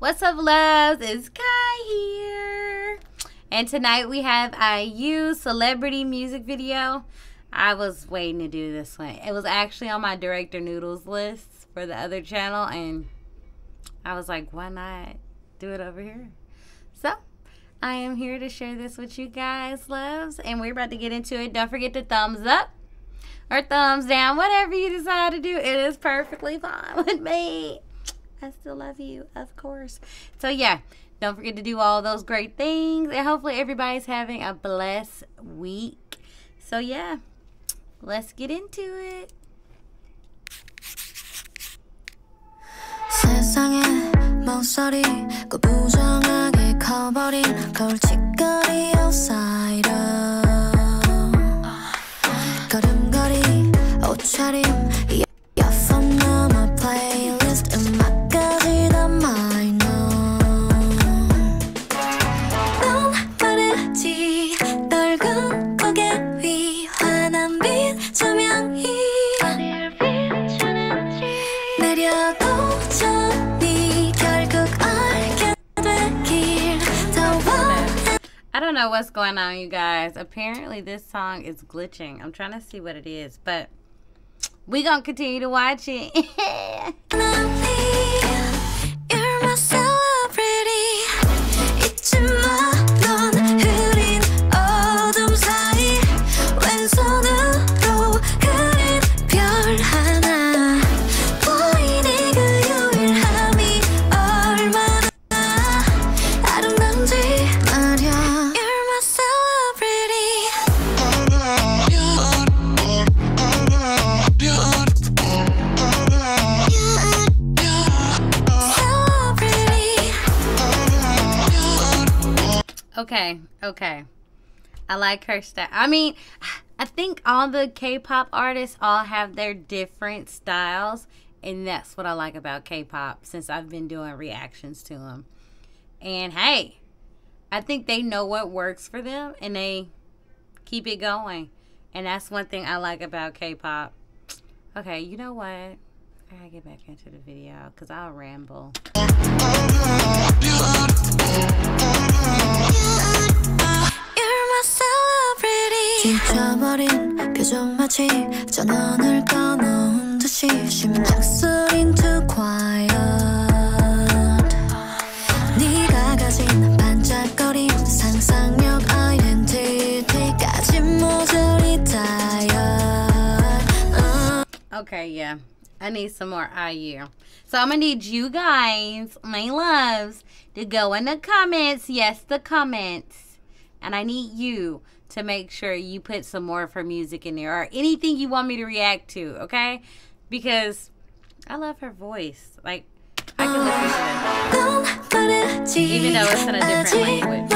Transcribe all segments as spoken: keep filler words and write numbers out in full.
What's up, loves? It's Kai here. And tonight we have I U Celebrity music video. I was waiting to do this one. It was actually on my Director Noodles list for the other channel, and I was like, why not do it over here? So I am here to share this with you guys, loves, and we're about to get into it. Don't forget to thumbs up or thumbs down, whatever you decide to do. It is perfectly fine with me. I still love you, of course. So yeah, don't forget to do all those great things, and hopefully everybody's having a blessed week. So yeah, let's get into it. I don't know what's going on, you guys. Apparently this song is glitching. I'm trying to see what it is, but we gonna continue to watch it. You're my celebrity. It's in my Okay, okay. I like her style. I mean, I think all the K-pop artists all have their different styles, and that's what I like about K-pop since I've been doing reactions to them. And hey, I think they know what works for them, and they keep it going. And that's one thing I like about K-pop. Okay, you know what? I gotta get back into the video because I'll ramble. Okay, yeah, I need some more I U. So I'm gonna need you guys, my loves, to go in the comments. Yes, the comments. And I need you to make sure you put some more of her music in there, or anything you want me to react to, okay? Because I love her voice. Like, I can listen to it, even though it's in a different language.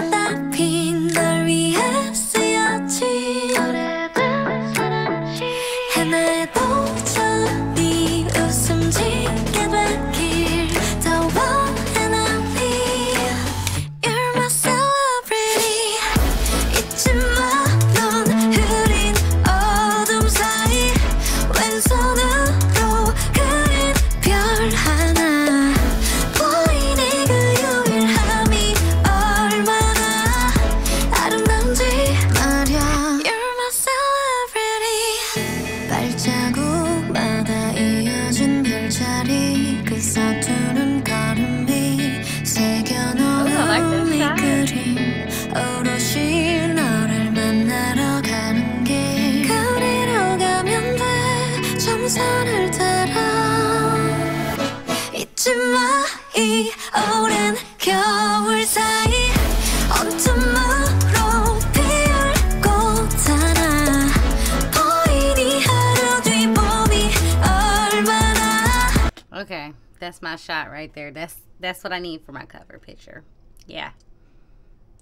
Okay, that's my shot right there. That's that's what I need for my cover picture. Yeah.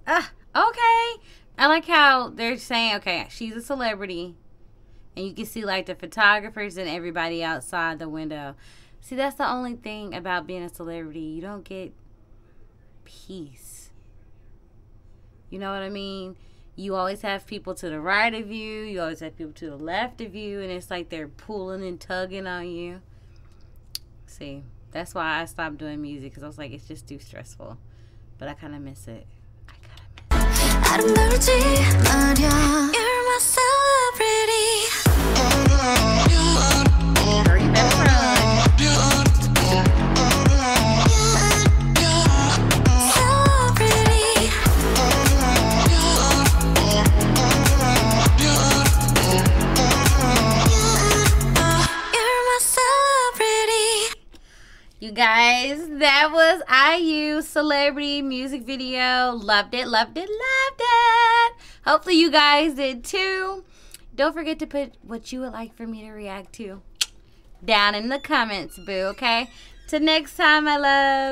Uh, okay. I like how they're saying, okay, she's a celebrity. And you can see, like, the photographers and everybody outside the window. See, that's the only thing about being a celebrity. You don't get peace. You know what I mean? You always have people to the right of you. You always have people to the left of you. And it's like they're pulling and tugging on you. See, That's why I stopped doing music, because I was like, it's just too stressful. But I kind of miss it. I kind of miss it. You're my celebrity. Where you been from? You're my celebrity. You guys, that was I U Celebrity music video. Loved it, loved it, loved it. Hopefully you guys did too. Don't forget to put what you would like for me to react to down in the comments, boo, okay? Till next time, my love.